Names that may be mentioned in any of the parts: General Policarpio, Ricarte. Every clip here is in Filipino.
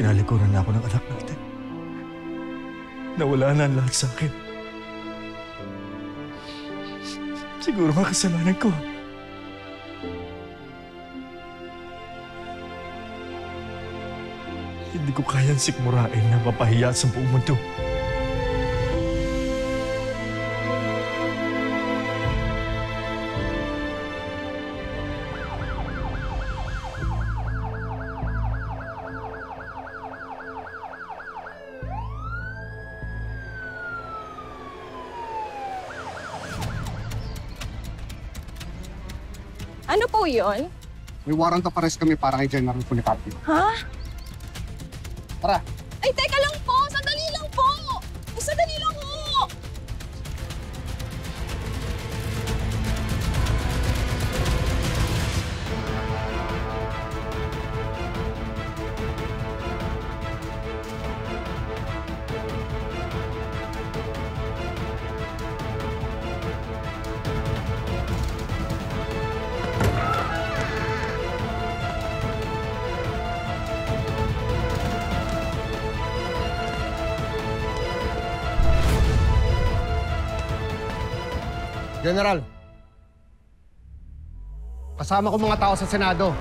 Tinalikuran na ako ng anak natin. Nawala na ang lahat sa akin. Siguro nga kasalanan ko. Hindi ko kayang sikmurain na mapahiya sa buong mundo. Ano po yun? May warrant of arrest kami para kay General Policarpio. Ha? Tara! Ay, teka lang po! Sandali lang po! Sandali lang po! General, kasama ko mga tao sa Senado.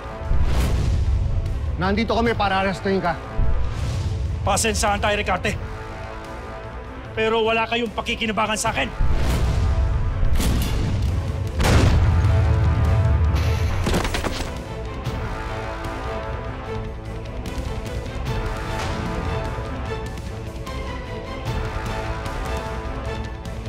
Nandito kami para arestuhin ka. Pasensyahan tayo, Ricarte. Pero wala kayong pakikinabangan sa akin.